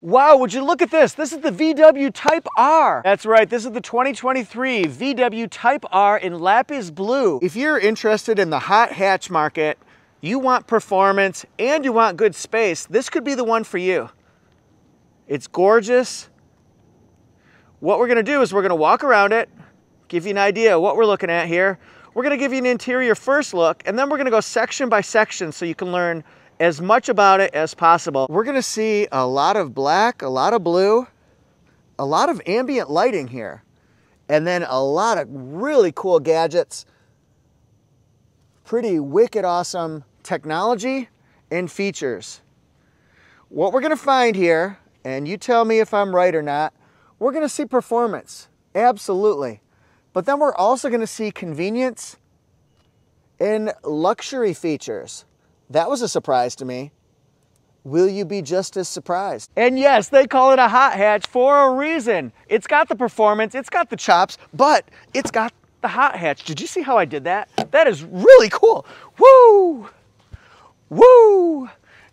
Wow, would you look at this? This is the VW Type R. That's right, this is the 2023 VW Type R in lapis blue. If you're interested in the hot hatch market, you want performance and you want good space, this could be the one for you. It's gorgeous. What we're gonna do is we're gonna walk around it, give you an idea of what we're looking at here. We're gonna give you an interior first look, and then we're gonna go section by section so you can learn as much about it as possible. We're gonna see a lot of black, a lot of blue, a lot of ambient lighting here, and then a lot of really cool gadgets. Pretty wicked awesome technology and features. What we're gonna find here, and you tell me if I'm right or not, we're gonna see performance, absolutely. But then we're also gonna see convenience and luxury features. That was a surprise to me. Will you be just as surprised? And yes, they call it a hot hatch for a reason. It's got the performance, it's got the chops, but it's got the hot hatch. Did you see how I did that? That is really cool. Woo! Woo!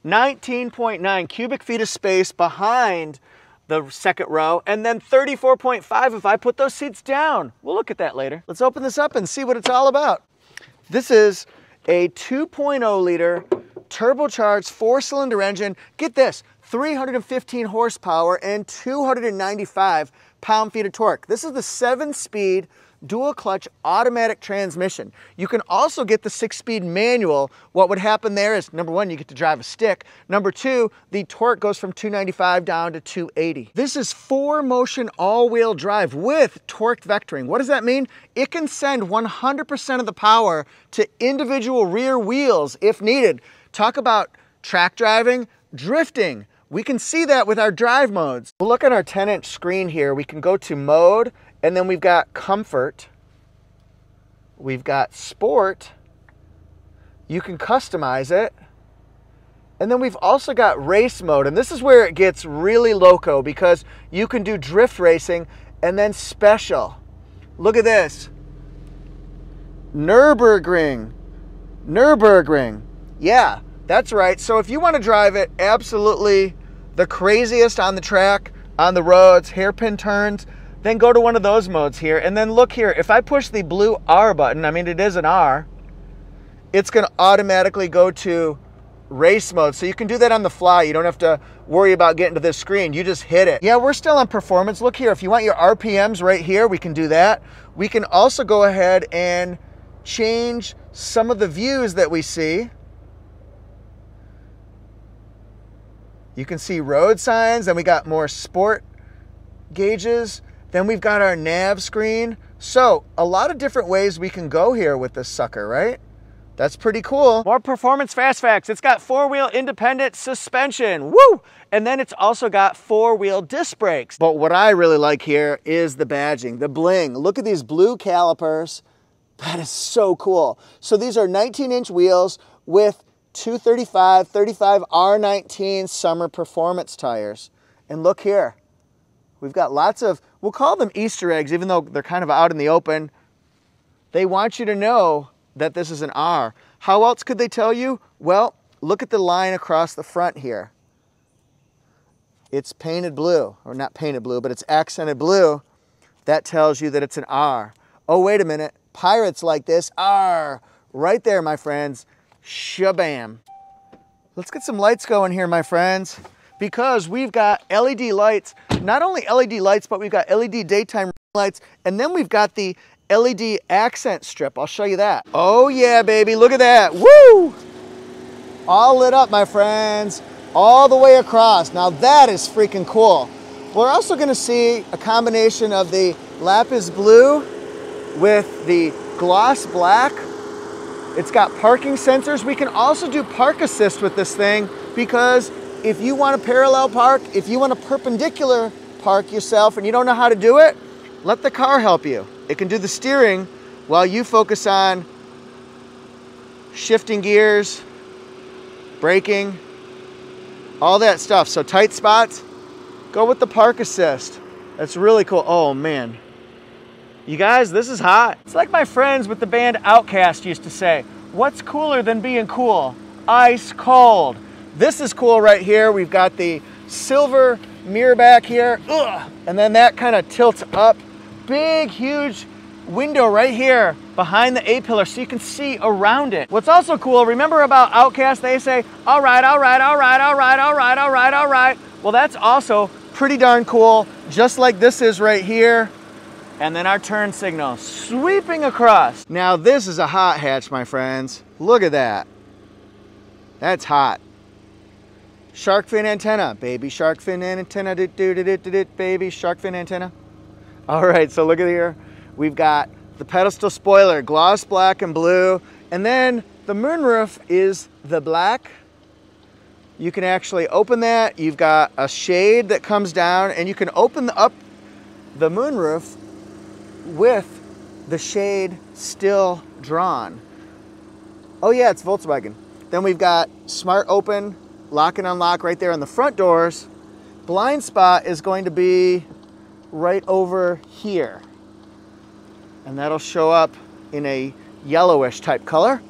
19.9 cubic feet of space behind the second row, and then 34.5 if I put those seats down. We'll look at that later. Let's open this up and see what it's all about. This is a 2.0 liter turbocharged 4-cylinder engine. Get this, 315 horsepower and 295 pound-feet of torque. This is the 7-speed dual-clutch automatic transmission. You can also get the 6-speed manual. What would happen there is, number one, you get to drive a stick. Number two, the torque goes from 295 down to 280. This is 4-motion all-wheel drive with torque vectoring. What does that mean? It can send 100% of the power to individual rear wheels if needed. Talk about track driving, drifting. We can see that with our drive modes. We'll look at our 10-inch screen here. We can go to mode, and then we've got comfort. We've got sport. You can customize it. And then we've also got race mode. And this is where it gets really loco because you can do drift racing and then special. Look at this. Nürburgring. Nürburgring. Yeah. That's right, so if you want to drive it absolutely the craziest on the track, on the roads, hairpin turns, then go to one of those modes here. And then look here, if I push the blue R button, I mean it is an R, it's going to automatically go to race mode. So you can do that on the fly. You don't have to worry about getting to this screen. You just hit it. Yeah, we're still on performance. Look here, if you want your RPMs right here, we can do that. We can also go ahead and change some of the views that we see. You can see road signs, then we got more sport gauges, then we've got our nav screen. So a lot of different ways we can go here with this sucker, right? That's pretty cool. More performance fast facts. It's got 4-wheel independent suspension, woo! And then it's also got 4-wheel disc brakes. But what I really like here is the badging, the bling. Look at these blue calipers. That is so cool. So these are 19-inch wheels with 235, 35 R19 summer performance tires. And look here, we've got lots of, we'll call them Easter eggs, even though they're kind of out in the open. They want you to know that this is an R. How else could they tell you? Well, look at the line across the front here. It's painted blue, or not painted blue, but it's accented blue. That tells you that it's an R. Oh, wait a minute, pirates like this, R. Right there, my friends. Shabam. Let's get some lights going here, my friends, because we've got LED lights, not only LED lights, but we've got LED daytime lights, and then we've got the LED accent strip. I'll show you that. Oh yeah, baby, look at that. Woo! All lit up, my friends, all the way across. Now that is freaking cool. We're also gonna see a combination of the lapis blue with the gloss black. It's got parking sensors. We can also do park assist with this thing because if you want to parallel park, if you want to perpendicular park yourself and you don't know how to do it, let the car help you. It can do the steering while you focus on shifting gears, braking, all that stuff. So tight spots, go with the park assist. That's really cool. Oh man. You guys, this is hot. It's like my friends with the band OutKast used to say, what's cooler than being cool? Ice cold. This is cool right here. We've got the silver mirror back here, and then that kind of tilts up. Big, huge window right here behind the A-pillar so you can see around it. What's also cool, remember about OutKast, they say, all right, all right, all right, all right, all right, all right, all right. Well, that's also pretty darn cool, just like this is right here. And then our turn signal sweeping across. Now this is a hot hatch, my friends. Look at that. That's hot. Shark fin antenna, baby shark fin antenna, baby shark fin antenna. All right, so look at here. We've got the pedestal spoiler, gloss black and blue. And then the moonroof is the black. You can actually open that. You've got a shade that comes down and you can open up the moonroof with the shade still drawn. Oh yeah, it's Volkswagen. Then we've got smart open, lock and unlock right there on the front doors. Blind spot is going to be right over here. And that'll show up in a yellowish type color.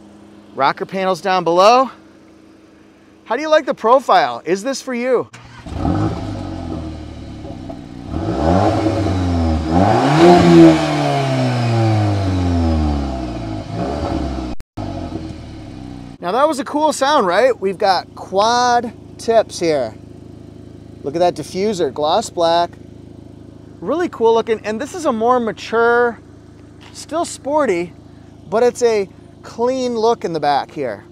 Rocker panels down below. How do you like the profile? Is this for you? Now that was a cool sound, right? We've got quad tips here. Look at that diffuser, gloss black. Really cool looking, and this is a more mature, still sporty, but it's a clean look in the back here.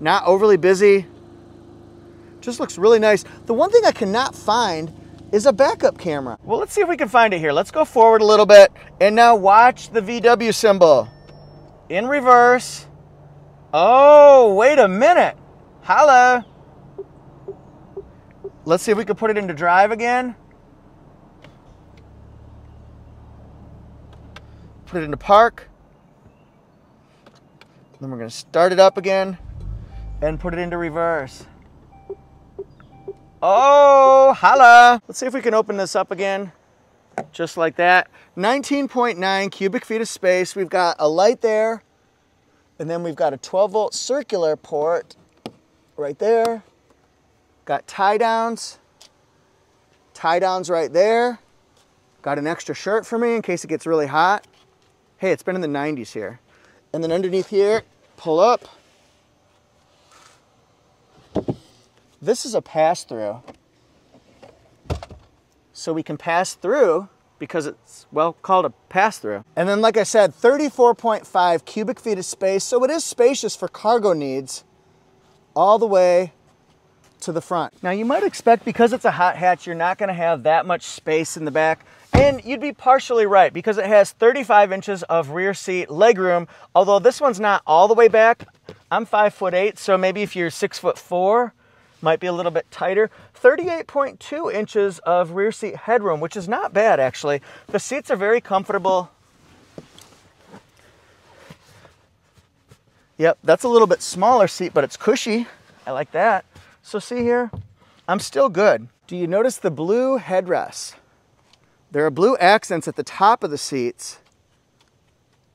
Not overly busy, just looks really nice. The one thing I cannot find is a backup camera. Well, let's see if we can find it here. Let's go forward a little bit, and now watch the VW symbol. In reverse. Oh, wait a minute. Holla. Let's see if we can put it into drive again. Put it into park. Then we're going to start it up again and put it into reverse. Oh, holla. Let's see if we can open this up again. Just like that. 19.9 cubic feet of space. We've got a light there. And then we've got a 12-volt circular port right there. Got tie downs right there. Got an extra shirt for me in case it gets really hot. Hey, it's been in the 90s here. And then underneath here, pull up. This is a pass-through. So we can pass through because it's, well, called a pass-through. And then, like I said, 34.5 cubic feet of space, so it is spacious for cargo needs all the way to the front. Now, you might expect because it's a hot hatch, you're not gonna have that much space in the back, and you'd be partially right because it has 35 inches of rear seat legroom, although this one's not all the way back. I'm 5'8", so maybe if you're 6'4", might be a little bit tighter. 38.2 inches of rear seat headroom, which is not bad actually. The seats are very comfortable. Yep, that's a little bit smaller seat, but it's cushy. I like that. So see here, I'm still good. Do you notice the blue headrests? There are blue accents at the top of the seats,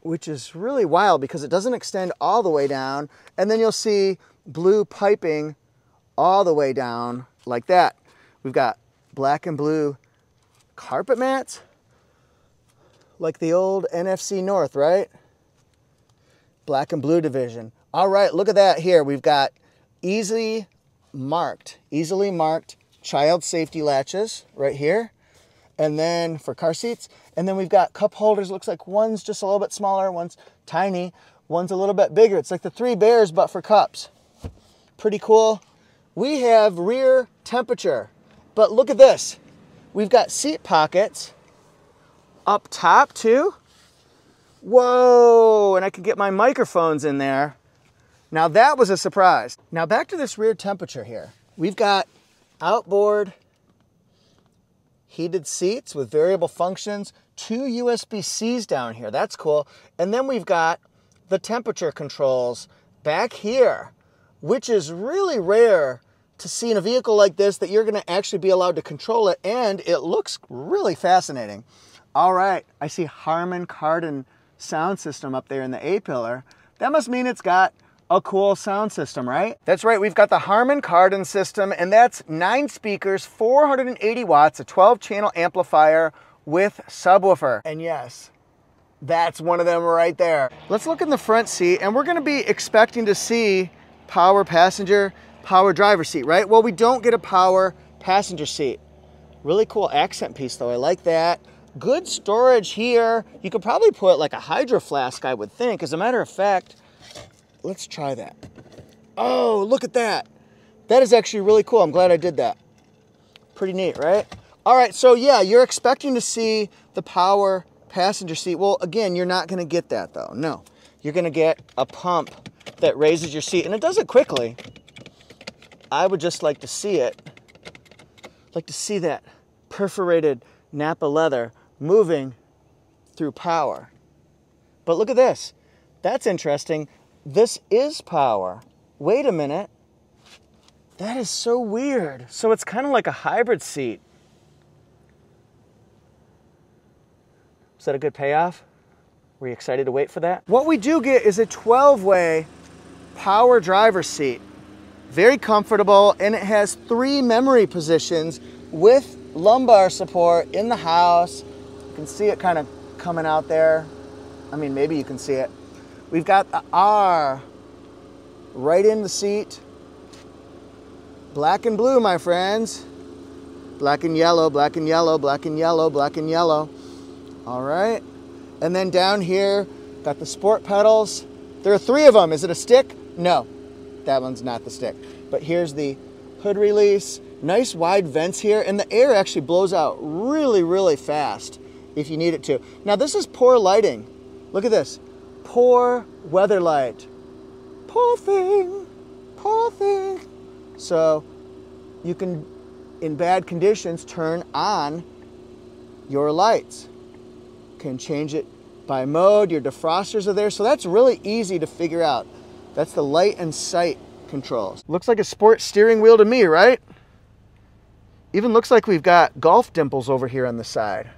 which is really wild because it doesn't extend all the way down. And then you'll see blue piping all the way down like that. We've got black and blue carpet mats, like the old NFC North, right? Black and blue division. All right, look at that here. We've got easily marked child safety latches right here. And then for car seats, and then we've got cup holders. Looks like one's just a little bit smaller, one's tiny, one's a little bit bigger. It's like the Three Bears, but for cups. Pretty cool. We have rear temperature, but look at this. We've got seat pockets up top too. Whoa, and I could get my microphones in there. Now that was a surprise. Now back to this rear temperature here. We've got outboard heated seats with variable functions, two USB-Cs down here, that's cool. And then we've got the temperature controls back here, which is really rare to see in a vehicle like this, that you're gonna actually be allowed to control it, and it looks really fascinating. All right, I see Harman Kardon sound system up there in the A-pillar. That must mean it's got a cool sound system, right? That's right, we've got the Harman Kardon system, and that's 9 speakers, 480 watts, a 12-channel amplifier with subwoofer. And yes, that's one of them right there. Let's look in the front seat, and we're gonna be expecting to see power passenger, power driver seat, right? Well, we don't get a power passenger seat. Really cool accent piece though, I like that. Good storage here. You could probably put like a hydro flask, I would think. As a matter of fact, let's try that. Oh, look at that. That is actually really cool. I'm glad I did that. Pretty neat, right? All right, so yeah, you're expecting to see the power passenger seat. Well, again, you're not gonna get that though, no. You're gonna get a pump that raises your seat, and it does it quickly. I would just like to see it. Like to see that perforated Napa leather moving through power. But look at this. That's interesting. This is power. Wait a minute. That is so weird. So it's kind of like a hybrid seat. Is that a good payoff? Were you excited to wait for that? What we do get is a 12-way power driver's seat. Very comfortable, and it has 3 memory positions with lumbar support in the house. You can see it kind of coming out there. I mean, maybe you can see it. We've got the R right in the seat. Black and blue, my friends. Black and yellow, black and yellow, black and yellow, black and yellow. All right. And then down here, got the sport pedals. There are 3 of them. Is it a stick? No. That one's not the stick. But here's the hood release. Nice wide vents here, and the air actually blows out really, really fast if you need it to. Now this is poor lighting. Look at this. Poor weather light. Poor thing. Poor thing. So you can, in bad conditions, turn on your lights. Can change it by mode. Your defrosters are there. So that's really easy to figure out. That's the light and sight controls. Looks like a sport steering wheel to me, right? Even looks like we've got golf dimples over here on the side.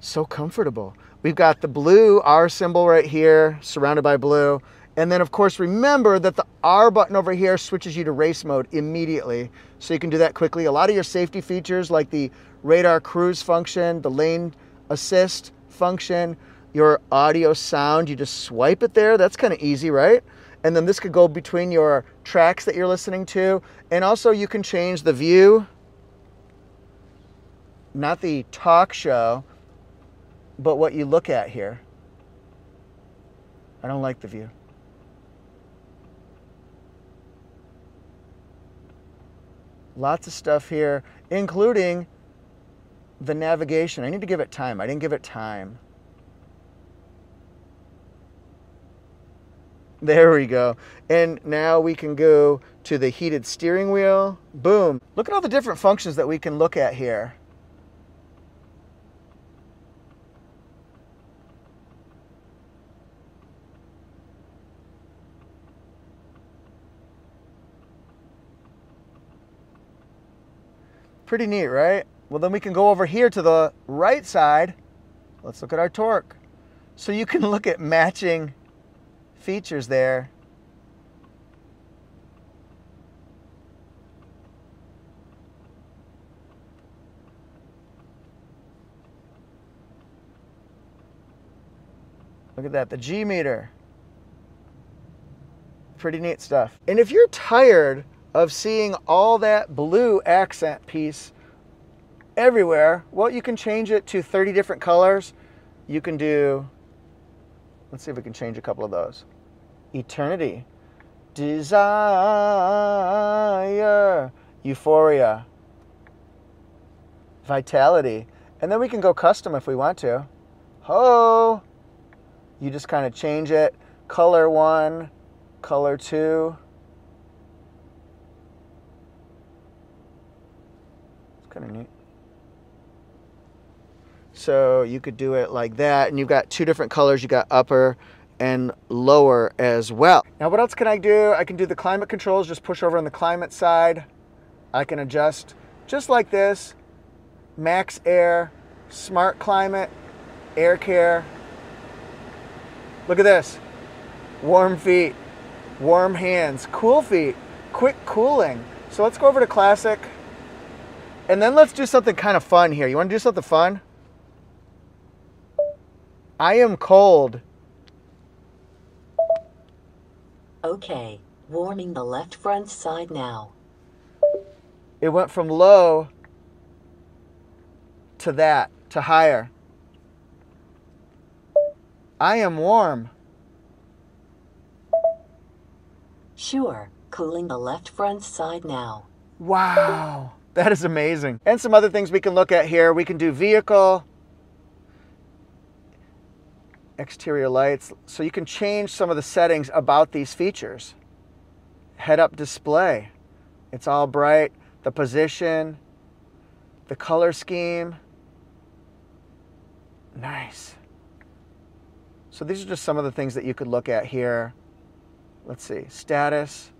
So comfortable. We've got the blue R symbol right here, surrounded by blue. And then of course, remember that the R button over here switches you to race mode immediately. So you can do that quickly. A lot of your safety features like the radar cruise function, the lane assist function, your audio sound, you just swipe it there. That's kind of easy, right? And then this could go between your tracks that you're listening to. And also you can change the view, not the talk show, but what you look at here. I don't like the view. Lots of stuff here, including the navigation. I need to give it time. I didn't give it time. There we go. And now we can go to the heated steering wheel. Boom. Look at all the different functions that we can look at here. Pretty neat, right? Well, then we can go over here to the right side. Let's look at our torque. So you can look at matching features there. Look at that, the G meter. Pretty neat stuff. And if you're tired of seeing all that blue accent piece everywhere, well, you can change it to 30 different colors. You can do, let's see if we can change a couple of those. Eternity, desire, euphoria, vitality. And then we can go custom if we want to. Oh, you just kind of change it. Color 1, color 2. It's kind of neat. So you could do it like that, and you've got 2 different colors. You got upper and lower as well. Now what else can I do? I can do the climate controls, just push over on the climate side. I can adjust just like this. Max air, smart climate, air care. Look at this, warm feet, warm hands, cool feet, quick cooling. So let's go over to classic, and then let's do something kind of fun here. You want to do something fun? I am cold. Okay, warming the left front side now. It went from low to that, to higher. I am warm. Sure, cooling the left front side now. Wow, that is amazing. And some other things we can look at here. We can do vehicle, exterior lights. So you can change some of the settings about these features. Head-up display. It's all bright. The position, the color scheme. Nice. So these are just some of the things that you could look at here. Let's see, status,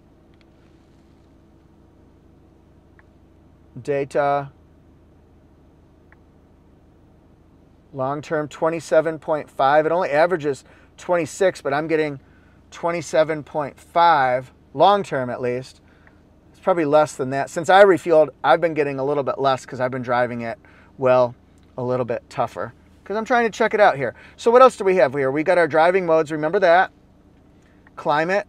data, long-term 27.5. It only averages 26, but I'm getting 27.5, long-term at least. It's probably less than that. Since I refueled, I've been getting a little bit less because I've been driving it, well, a little bit tougher, because I'm trying to check it out here. So what else do we have here? We got our driving modes, remember that. Climate,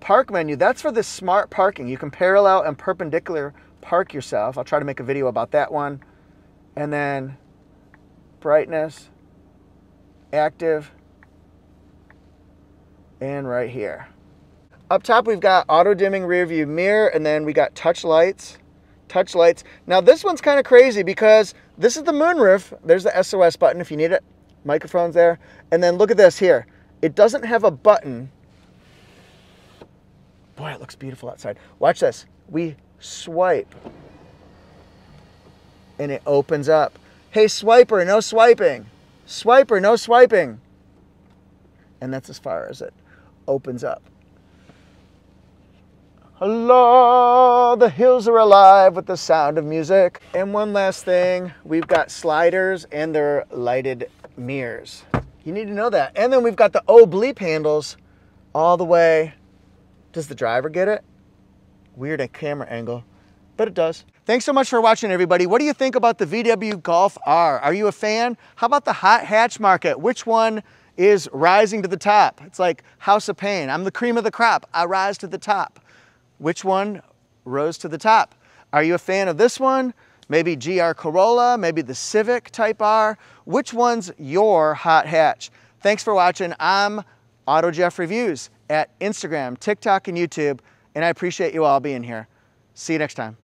park menu, that's for this smart parking. You can parallel and perpendicular park yourself. I'll try to make a video about that one. And then brightness, active, and right here. Up top we've got auto dimming rear view mirror, and then we got touch lights. Touch lights. Now this one's kind of crazy because this is the moonroof. There's the SOS button if you need it. Microphone's there. And then look at this here. It doesn't have a button. Boy, it looks beautiful outside. Watch this. We swipe and it opens up. Hey, swiper, no swiping. Swiper, no swiping. And that's as far as it opens up. Hello, the hills are alive with the sound of music. And one last thing, we've got sliders and they're lighted mirrors. You need to know that. And then we've got the oblique handles all the way. Does the driver get it? Weird at camera angle, but it does. Thanks so much for watching, everybody. What do you think about the VW Golf R? Are you a fan? How about the hot hatch market? Which one is rising to the top? It's like House of Pain. I'm the cream of the crop. I rise to the top. Which one rose to the top? Are you a fan of this one? Maybe GR Corolla, maybe the Civic Type R. Which one's your hot hatch? Thanks for watching. I'm AutoJeff Reviews at Instagram, TikTok, and YouTube, and I appreciate you all being here. See you next time.